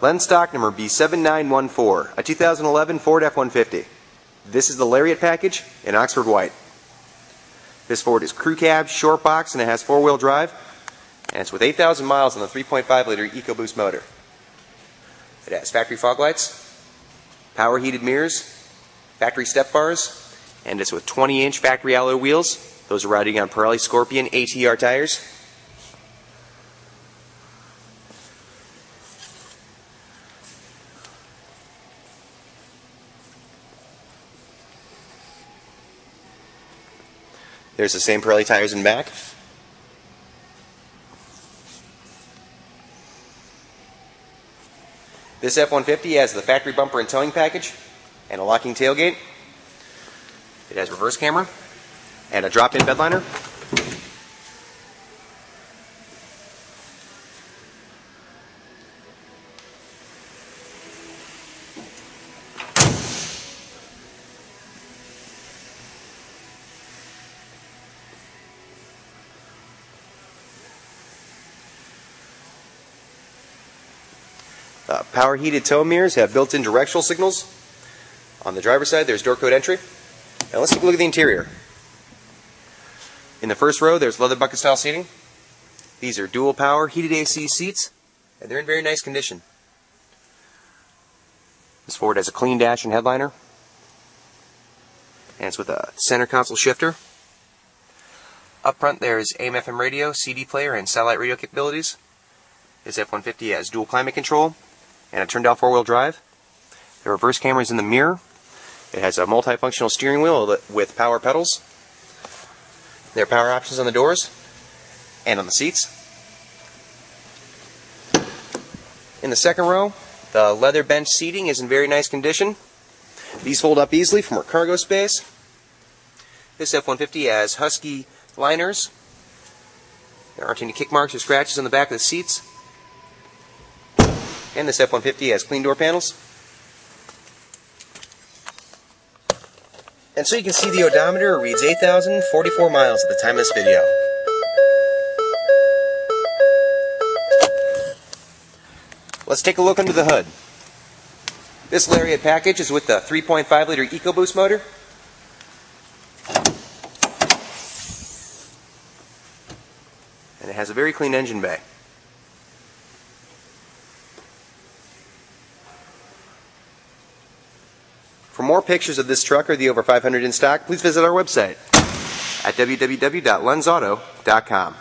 Lens stock number B7914, a 2011 Ford F-150. This is the Lariat package in Oxford White. This Ford is crew cab, short box, and it has four-wheel drive. And it's with 8,000 miles on the 3.5-liter EcoBoost motor. It has factory fog lights, power heated mirrors, factory step bars, and it's with 20-inch factory alloy wheels. Those are riding on Pirelli Scorpion ATR tires. There's the same Pirelli tires in back. This F-150 has the factory bumper and towing package and a locking tailgate. It has reverse camera and a drop-in bedliner. Power heated tow mirrors have built-in directional signals. On the driver's side, there's door code entry. Now let's take a look at the interior. In the first row, there's leather bucket style seating. These are dual power heated AC seats, and they're in very nice condition. This Ford has a clean dash and headliner, and it's with a center console shifter. Up front, there's AM/FM radio, CD player, and satellite radio capabilities. This F-150 has dual climate control and a turned-down four-wheel drive. The reverse camera is in the mirror. It has a multifunctional steering wheel with power pedals. There are power options on the doors and on the seats. In the second row, the leather bench seating is in very nice condition. These fold up easily for more cargo space. This F-150 has husky liners. There aren't any kick marks or scratches on the back of the seats. And this F-150 has clean door panels. And so you can see the odometer reads 8,044 miles at the time of this video. Let's take a look under the hood. This Lariat package is with the 3.5-liter EcoBoost motor. And it has a very clean engine bay. For more pictures of this truck or the over 500 in stock, please visit our website at www.lensauto.com.